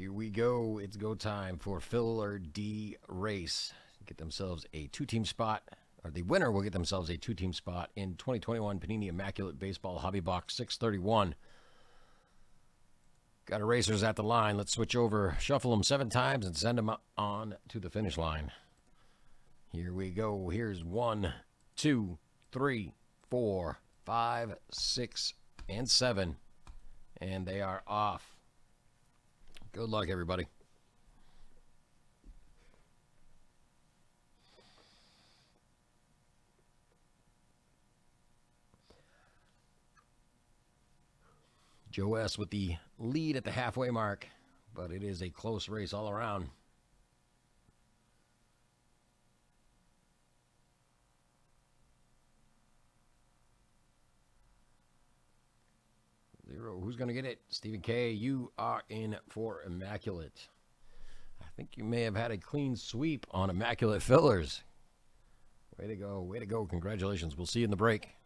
Here we go. It's go time for filler D race. Get themselves a two-team spot, or the winner will get themselves a two-team spot in 2021 Panini Immaculate Baseball Hobby Box 631. Got erasers at the line. Let's switch over, shuffle them 7 times, and send them on to the finish line. Here we go. Here's 1, 2, 3, 4, 5, 6, and 7. And they are off. Good luck, everybody. Joe S. with the lead at the halfway mark, but it is a close race all around. Zero. Who's going to get it? Stephen K., you are in for Immaculate. I think you may have had a clean sweep on Immaculate Fillers. Way to go. Way to go. Congratulations. We'll see you in the break.